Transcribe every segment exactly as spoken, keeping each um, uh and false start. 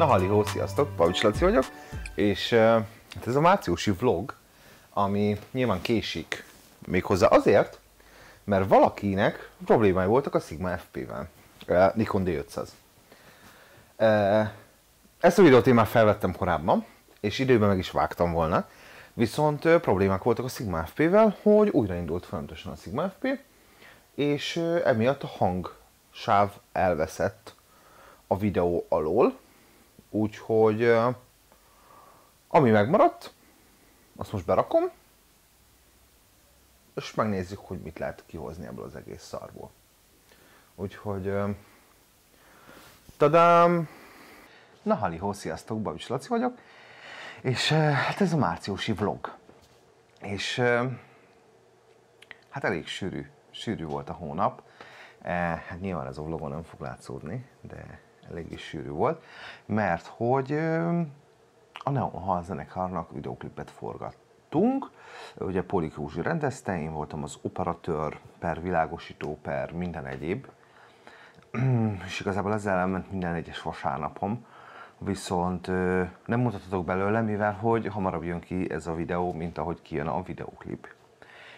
Na hallihó, sziasztok, Pavics Laci vagyok, és hát ez a márciusi vlog, ami nyilván késik méghozzá azért, mert valakinek problémái voltak a Sigma ef pé-vel, Nikon D ötszáz. Ezt a videót én már felvettem korábban, és időben meg is vágtam volna, viszont problémák voltak a Sigma ef pé-vel, hogy újraindult folyamatosan a Sigma ef pé, és emiatt a hangsáv elveszett a videó alól, úgyhogy ami megmaradt, azt most berakom, és megnézzük, hogy mit lehet kihozni ebből az egész szarból. Úgyhogy... Tadám! Na hallihó, sziasztok, Babics Laci vagyok, és hát ez a márciusi vlog. És hát elég sűrű, sűrű volt a hónap. Hát nyilván ez a vlogon nem fog látszódni, de elég is sűrű volt, mert hogy a Neon Han zenekarnak videóklipet forgattunk. Ugye Póli Kúzsi rendezte, én voltam az operatőr, per világosító, per minden egyéb. És igazából ezzel elment minden egyes vasárnapom, viszont nem mutathatok belőle, mivel hogy hamarabb jön ki ez a videó, mint ahogy kijön a videóklip.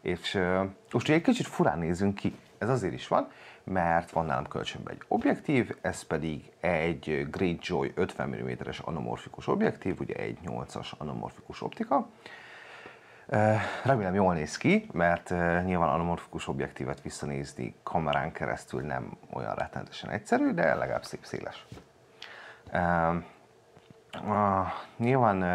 És most egy kicsit furán nézünk ki. Ez azért is van, mert van nálam kölcsönben egy objektív, ez pedig egy Great Joy ötven milliméteres anamorfikus objektív, ugye egy nyolcas anamorfikus optika. Remélem jól néz ki, mert nyilván anamorfikus objektívet visszanézni kamerán keresztül nem olyan rettenetesen egyszerű, de legalább szép széles. Nyilván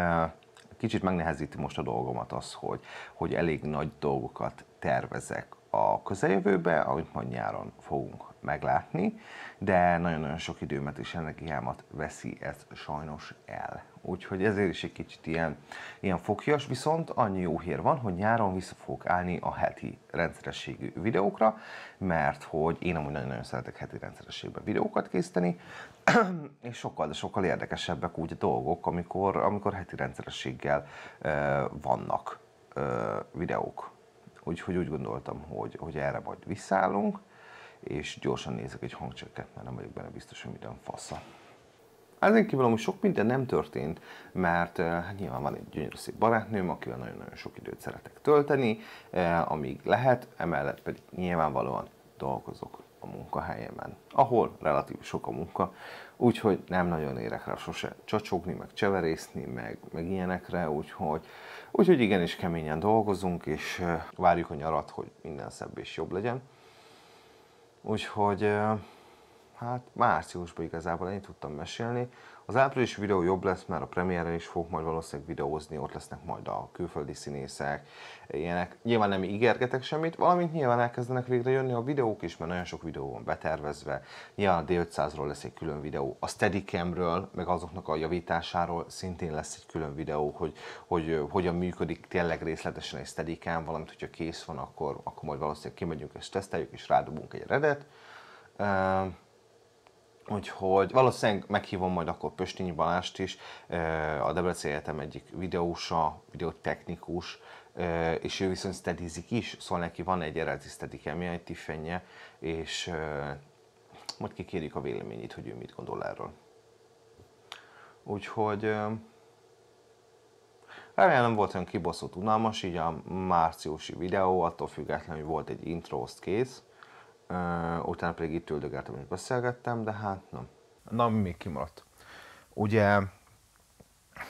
kicsit megnehezíti most a dolgomat az, hogy, hogy elég nagy dolgokat tervezek a közeljövőbe, amit majd nyáron fogunk meglátni, de nagyon-nagyon sok időmet és energiámat veszi ez sajnos el. Úgyhogy ezért is egy kicsit ilyen, ilyen fokias, viszont annyi jó hír van, hogy nyáron vissza fogok állni a heti rendszerességű videókra, mert hogy én amúgy nagyon-nagyon szeretek heti rendszerességben videókat készíteni, és sokkal, de sokkal érdekesebbek úgy a dolgok, amikor, amikor heti rendszerességgel ö, vannak ö, videók. Úgyhogy úgy gondoltam, hogy, hogy erre majd visszállunk, és gyorsan nézek egy hangcsekket, mert nem vagyok benne biztos, hogy minden fasza. Ezen kívül amúgy sok minden nem történt, mert hát nyilván van egy gyönyörű szép barátnőm, akivel nagyon-nagyon sok időt szeretek tölteni, eh, amíg lehet, emellett pedig nyilvánvalóan dolgozok a munkahelyemen, ahol relatív sok a munka, úgyhogy nem nagyon érek rá sose csacsogni, meg cseverészni, meg, meg ilyenekre, úgyhogy, úgyhogy igenis keményen dolgozunk, és várjuk a nyarat, hogy minden szebb és jobb legyen. Úgyhogy hát márciusban igazából ennyit tudtam mesélni. Az április videó jobb lesz, mert a premiérrel is fogok majd valószínűleg videózni, ott lesznek majd a külföldi színészek, ilyenek. Nyilván nem ígérgetek semmit, valamint nyilván elkezdenek végre jönni a videók is, mert nagyon sok videó van betervezve. Nyilván a D ötszázról lesz egy külön videó, a Steadicamről, meg azoknak a javításáról szintén lesz egy külön videó, hogy, hogy hogyan működik tényleg részletesen egy Steadicam, valamint hogyha kész van, akkor, akkor majd valószínűleg kimegyünk és teszteljük, és rádobunk egy redet. Úgyhogy valószínűleg meghívom majd akkor Pöstény Balást is, a Debré Célete egyik videósa, videotechnikus, és ő viszont steadizik is, szóval neki van egy eredeti steadicamje, egy tiffenje, és majd kikérjük a véleményét, hogy ő mit gondol erről. Úgyhogy remélem nem volt olyan kibaszott unalmas, így a márciusi videó, attól függetlenül, hogy volt egy intro, azt kész. Uh, utána pedig itt üldögáltam és beszélgettem, de hát nem. Na, mi még kimaradt? Ugye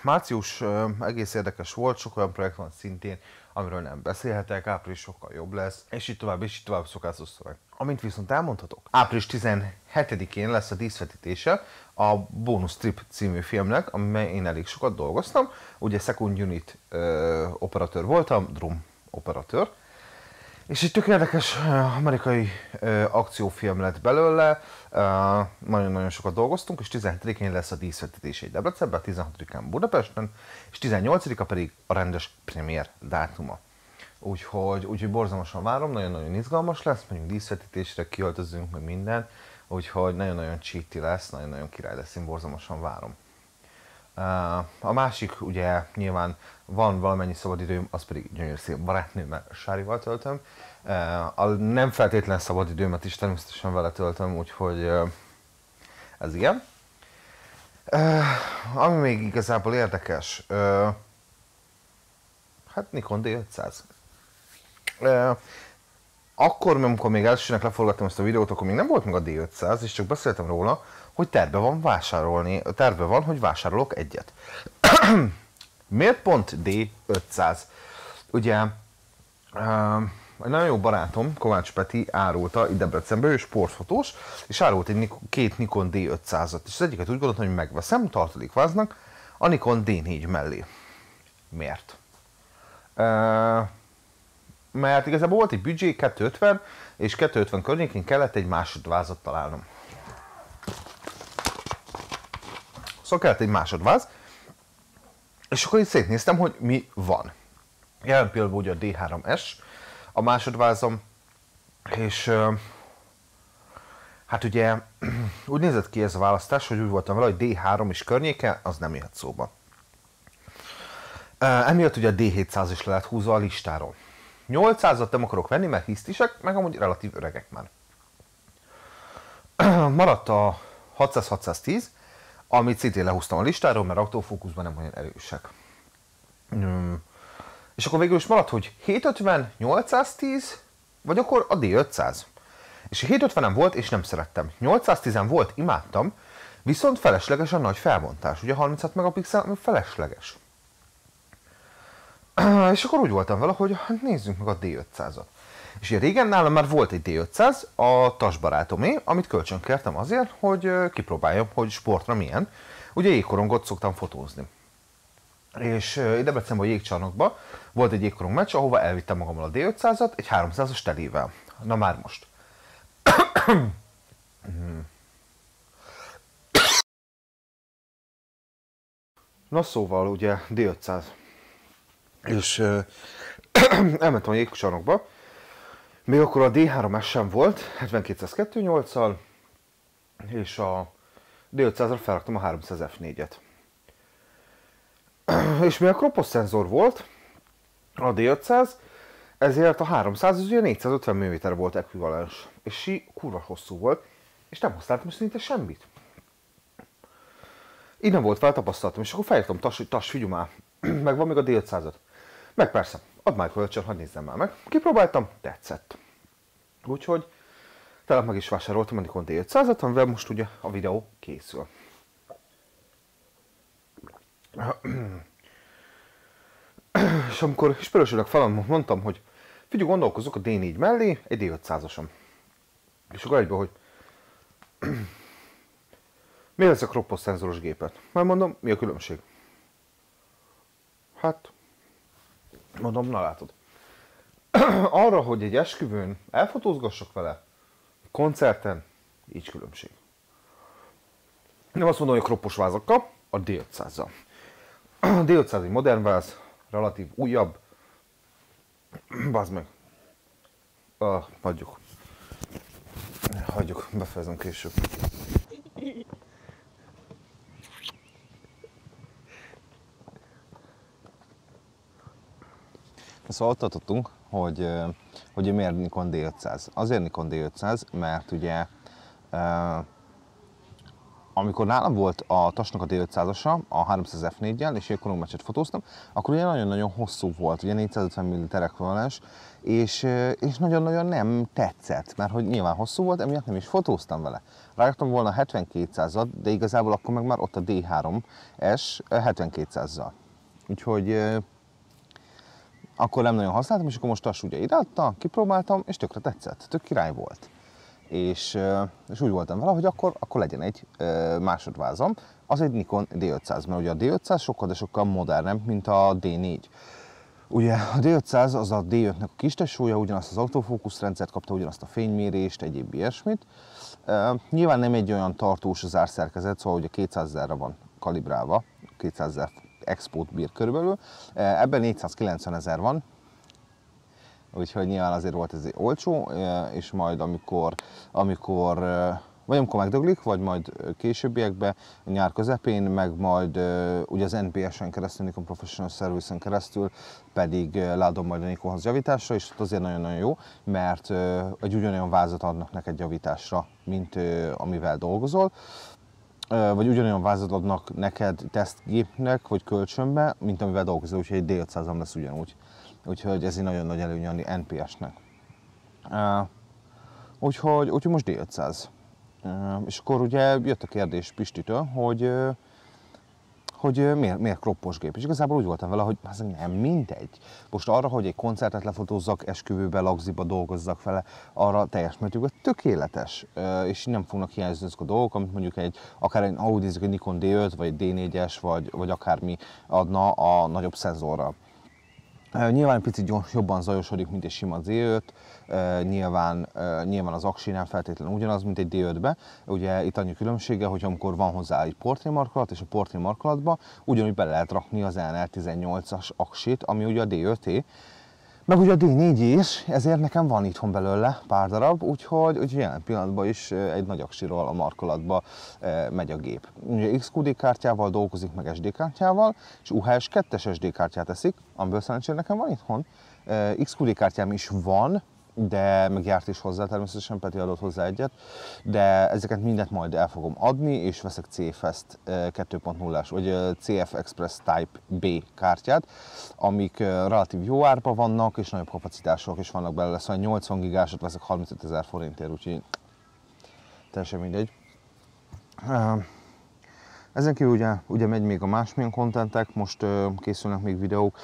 március uh, egész érdekes volt, sok olyan projekt van szintén, amiről nem beszélhetek, április sokkal jobb lesz, és így tovább, és így tovább szokásos szöveg. Amint viszont elmondhatok, április tizenhetedikén lesz a díszvetítése a Bonus Trip című filmnek, amiben én elég sokat dolgoztam. Ugye Second Unit uh, operatőr voltam, drum operatőr. És egy tök érdekes amerikai ö, akciófilm lett belőle, nagyon-nagyon sokat dolgoztunk, és tizenhetedikén lesz a díszvetítés egy Debrecenben, tizenhatodikán Budapesten, és tizennyolcadika pedig a rendes premier dátuma. Úgyhogy, úgyhogy borzalmasan várom, nagyon-nagyon izgalmas lesz, mondjuk díszvetítésre kiöltözünk, meg minden, úgyhogy nagyon-nagyon csíti lesz, nagyon-nagyon király lesz, én borzalmasan várom. A másik, ugye nyilván van valamennyi szabadidőm, az pedig gyönyörű szép barátnőmmel, Sárival töltöm. A nem feltétlen szabadidőmet is természetesen vele töltöm, úgyhogy ez ilyen. Uh, ami még igazából érdekes, uh, hát Nikon D ötszáz. Uh, akkor, amikor még elsőnek leforgattam ezt a videót, akkor még nem volt meg a D ötszáz, és csak beszéltem róla, hogy terve van vásárolni, terve van, hogy vásárolok egyet. Miért pont D ötszáz? Ugye uh, egy nagyon jó barátom, Kovács Peti árulta itt Debrecenből, ő sportfotós, és árult egy Nikon, két Nikon D ötszázat, és az egyiket úgy gondoltam, hogy megveszem tartalékváznak a Nikon D négy mellé. Miért? E, mert igazából volt egy büdzsé, kétszázötven, és kétszázötven környékén kellett egy másodvázat találnom. Szóval kellett egy másodváz, és akkor itt szétnéztem, hogy mi van. Jelen például ugye a D három S, a másodvázom, és hát ugye úgy nézett ki ez a választás, hogy úgy voltam vele, hogy D három is környéke, az nem jöhet szóba. Emiatt ugye a D hétszáz is le lett húzva a listáról. nyolcszázat nem akarok venni, mert hisztisek, meg amúgy relatív öregek már. Maradt a hatszáz hatszáztíz, amit szintén lehúztam a listáról, mert autofókuszban nem olyan erősek. És akkor végül is maradt, hogy hétszázötven, nyolcszáztíz, vagy akkor a D ötszáz. És hétszázötvenem volt, és nem szerettem. nyolcszáztízem volt, imádtam, viszont felesleges a nagy felbontás. Ugye harminchat megapixel felesleges. És akkor úgy voltam vele, hogy nézzünk meg a D ötszázat. És ugye régen nálam már volt egy D ötszáz, a tasbarátomé, amit kölcsönkértem azért, hogy kipróbáljam, hogy sportra milyen. Ugye jégkorongot szoktam fotózni. És Debrecenben a jégcsarnokban volt egy jégkorong meccs, ahova elvittem magammal a D ötszázat egy háromszázas telével. Na már most. Na szóval ugye D ötszáz. És uh, elmentem a jégcsarnokba. Még akkor a D három S sem volt, hetvenkétszázkettő nyolccal, és a D ötszázra felraktam a háromszáz F négyet. És mi a kropos szenzor volt, a D ötszáz, ezért a háromszáz, az ugye négyszázötven milliméter volt ekvivalens, és sí kurva hosszú volt, és nem használtam szinte semmit. Így nem volt fel tapasztalatom, és akkor feljöttem, tas, tas figyelj már, meg van még a D ötszázat. Meg persze, add már kölcsön, hadd nézzem már meg. Kipróbáltam, tetszett. Úgyhogy talán meg is vásároltam a Nikon D ötszázat, amivel most ugye a videó készül. És amikor ismerősödök fel, mondtam, hogy figyelj, gondolkozok a D négy mellé egy D ötszázosom. És akkor egyből, hogy miért veszek kroppos szenzoros gépet? Majd mondom, mi a különbség? Hát, mondom, na látod. Arra, hogy egy esküvőn elfotózgassak vele, koncerten, így különbség. Nem azt mondom, hogy a kroppos vázakkal, a D ötszázzal. A D ötszáz egy modern váz, relatív újabb. Bazd meg. Ah, hagyjuk. Hagyjuk, befejezem később. Szóval ott tartottunk, hogy, hogy miért Nikon D ötszáz. Azért Nikon D ötszáz, mert ugye amikor nálam volt a tasnak a D ötszázasa, a háromszáz F néggyel, és jégkorong meccset fotóztam, akkor ugye nagyon-nagyon hosszú volt, ugye négyszázötven milliméter ekvivalens, és nagyon-nagyon nem tetszett, mert hogy nyilván hosszú volt, emiatt nem is fotóztam vele. Rájöttem volna hetvenkétszázat, de igazából akkor meg már ott a D három S hetvenkétszázzal. Úgyhogy akkor nem nagyon használtam, és akkor most azt ugye ideadta, kipróbáltam, és tökre tetszett, tök király volt. És, és úgy voltam vele, hogy akkor, akkor legyen egy másodvázam, az egy Nikon D ötszáz, mert ugye a D ötszáz sokkal, de sokkal modernebb, mint a D négy. Ugye a D ötszáz az a D ötnek a kistesója, ugyanazt az autofókuszrendszert kapta, ugyanazt a fénymérést, egyéb ilyesmit. Nyilván nem egy olyan tartós az árszerkezet, szóval ugye kétszázezerre van kalibrálva, kétszázezer expót bír körülbelül, ebben négyszázkilencvenezer van. Úgyhogy nyilván azért volt ez olcsó, és majd amikor, amikor, vagy amikor megdöglik, vagy majd későbbiekben, nyár közepén, meg majd ugye az N P S-en keresztül, Nikon Professional Service-en keresztül pedig leadom majd a Nikonhoz javításra, és ott azért nagyon-nagyon jó, mert egy ugyanolyan vázat adnak neked javításra, mint amivel dolgozol. vagy ugyanolyan vázlatodnak neked tesztgépnek, vagy kölcsönbe, mint amivel dolgozol, úgyhogy egy D ötszázam lesz ugyanúgy. Úgyhogy ez egy nagyon nagy előny a en pé es-nek. Uh, úgyhogy, úgyhogy most D ötszáz. Uh, és akkor ugye jött a kérdés Pistitől, hogy, hogy miért, miért kroppos gép. És igazából úgy voltam vele, hogy az nem mindegy. Most arra, hogy egy koncertet lefotózzak, esküvőbe, lagziba dolgozzak vele, arra teljes mértékben tökéletes. Uh, és nem fognak hiányozni azok a dolgok, amit mondjuk egy, akár egy, ahogy nézzük, egy Nikon D öt, vagy D négyes, vagy, vagy akármi adna a nagyobb szenzorra. Nyilván picit jobban zajosodik, mint egy sima D öt, nyilván, nyilván az aksi nem feltétlenül ugyanaz, mint egy D ötbe. Ugye itt annyi különbsége, hogy amikor van hozzá egy portré markolat, és a portré markolatba ugyanúgy bele lehet rakni az en el tizennyolcas aksit, ami ugye a D öté, meg ugye a D négy is, ezért nekem van itthon belőle pár darab, úgyhogy, úgyhogy jelen pillanatban is egy nagy aksiról a markolatba megy a gép. Ugye iksz kú dé kártyával dolgozik, meg es dé kártyával, és U H S kettes es dé kártyát teszik, amiből szerencsére nekem van itthon. iksz kú dé kártyám is van, de meg járt is hozzá, természetesen Peti adott hozzá egyet, de ezeket mindent majd el fogom adni, és veszek C F E kettő pont nullás, vagy C F Express Type B kártyát, amik relatív jó árban vannak, és nagyobb kapacitások is vannak belőle, szóval nyolcvan gigásot veszek harmincötezer forintért, úgyhogy teljesen mindegy. Ezen kívül ugye, ugye megy még a másmilyen kontentek, most készülnek még videók,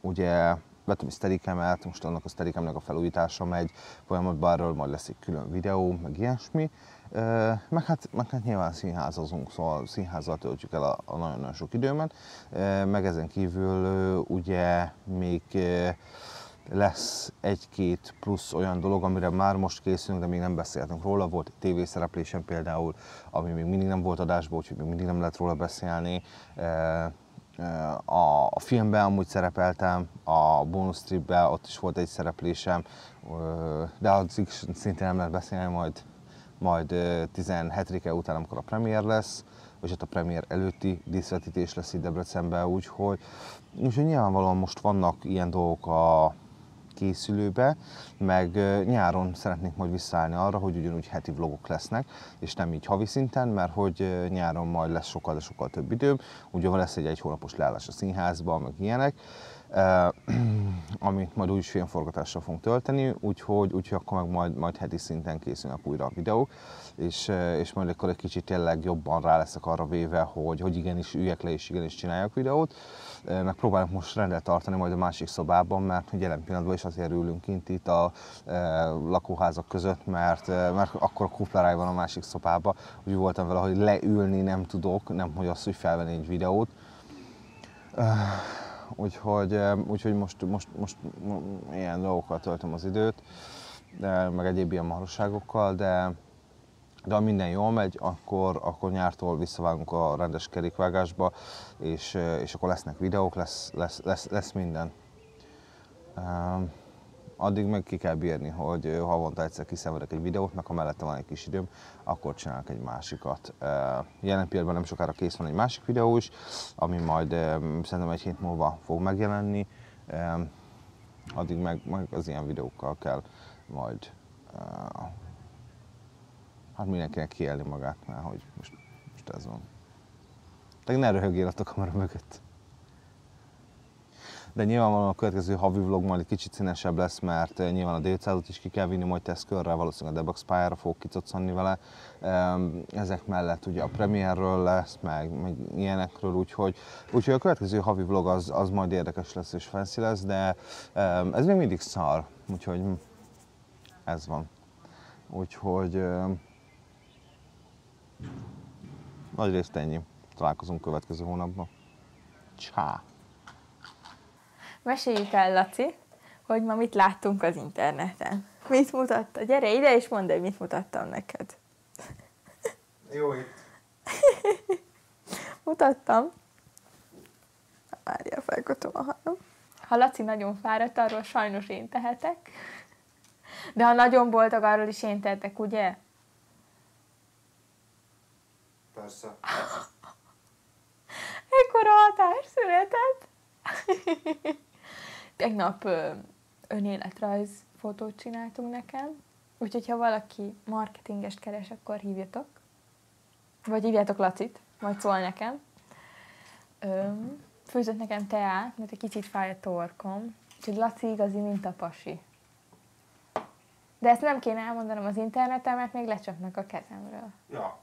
ugye vettem egy szterikemet, most annak a szterikemnek a felújítása megy folyamatban, erről majd lesz egy külön videó, meg ilyesmi. Meg hát, meg hát nyilván színházazunk, szóval színházzal töltjük el a nagyon-nagyon sok időmet. Meg ezen kívül ugye még lesz egy-két plusz olyan dolog, amire már most készülünk, de még nem beszéltünk róla. Volt egy tévészereplésem például, ami még mindig nem volt adásban, úgyhogy még mindig nem lehet róla beszélni. A, a filmben amúgy szerepeltem, a Bonus Tripben ott is volt egy szereplésem, de az szintén nem lehet beszélni, majd, majd tizenhetedike után, amikor a premier lesz, és ott a premier előtti díszvetítés lesz itt Debrecenben, úgyhogy, úgyhogy nyilvánvalóan most vannak ilyen dolgok a készülőbe, meg nyáron szeretnék majd visszaállni arra, hogy ugyanúgy heti vlogok lesznek, és nem így havi szinten, mert hogy nyáron majd lesz sokkal, de sokkal több időm, ugye lesz egy egy hónapos leállás a színházban, meg ilyenek, eh, amit majd úgyis filmforgatással fogunk tölteni, úgyhogy, úgyhogy akkor meg majd, majd heti szinten készülnek újra a videók, és, és majd akkor egy kicsit tényleg jobban rá leszek arra véve, hogy, hogy igenis üljek le és igenis csináljak videót, meg próbálok most rendet tartani majd a másik szobában, mert jelen pillanatban is azért ülünk kint itt a e, lakóházak között, mert, mert akkor a kupleráj van a másik szobában, úgy voltam vele, hogy leülni nem tudok, nem hogy azt, hogy felvenni egy videót. Úgyhogy, úgyhogy most, most, most ilyen dolgokkal töltöm az időt, de, meg egyéb ilyen marhaságokkal, de, de ha minden jól megy, akkor, akkor nyártól visszavágunk a rendes kerékvágásba, és, és akkor lesznek videók, lesz, lesz, lesz, lesz minden. Addig meg ki kell bírni, hogy havonta egyszer kiszenvedek egy videót, meg ha mellette van egy kis időm, akkor csinálok egy másikat. Jelen pillanatban nem sokára kész van egy másik videó is, ami majd szerintem egy hét múlva fog megjelenni. Addig meg, meg az ilyen videókkal kell majd hát mindenkinek kiélni magát, mert hogy most, most ez van. Tehát ne röhögjél ott a kamera mögött. De nyilvánvalóan a következő havi vlog majd egy kicsit színesebb lesz, mert nyilván a D ötszázat is ki kell vinni majd tesztkörre, valószínűleg a Debax pályára fogok kicoccanni vele. Ezek mellett ugye a premierről lesz, meg, meg ilyenekről, úgyhogy, úgyhogy a következő havi vlog az, az majd érdekes lesz és fancy lesz, de ez még mindig szar, úgyhogy ez van. Úgyhogy nagyrészt ennyi. Találkozunk következő hónapban. Csá! Meséljük el, Laci, hogy ma mit láttunk az interneten. Mit mutatta? Gyere ide és mondd el, mit mutattam neked. Jó itt. Mutattam. Várjál, felkötöm a hallom. Ha Laci nagyon fáradt, arról sajnos én tehetek. De ha nagyon boldog, arról is én tehetek, ugye? Persze. Ekkora hatás született. Tegnap önéletrajz fotót csináltunk nekem, úgyhogy ha valaki marketingest keres, akkor hívjatok. Vagy hívjátok Lacit, majd szól nekem. Főzött nekem teát, mert egy kicsit fáj a torkom. Úgyhogy Laci igazi, mint a pasi. De ezt nem kéne elmondanom az interneten, mert még lecsapnak a kezemről. Ja.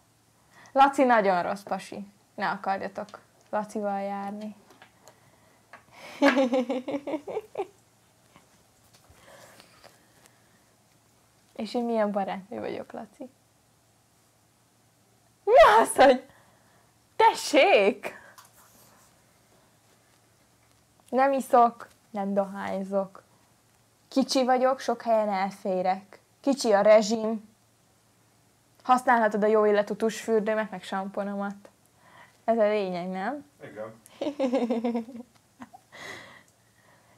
Laci nagyon rossz pasi. Ne akarjatok Lacival járni. És én milyen barátnő vagyok, Laci. Mi az, hogy... Tessék! Nem iszok, nem dohányzok. Kicsi vagyok, sok helyen elférek. Kicsi a rezsim. Használhatod a jó illatú tusfürdőmet, meg samponomat. Ez a lényeg, nem? Igen.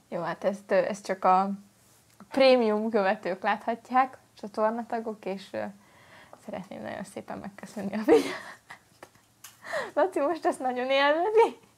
Jó, hát ezt, ezt csak a prémium követők láthatják, csatornatagok, és szeretném nagyon szépen megköszönni a figyelmet. Laci most ezt nagyon élvezi.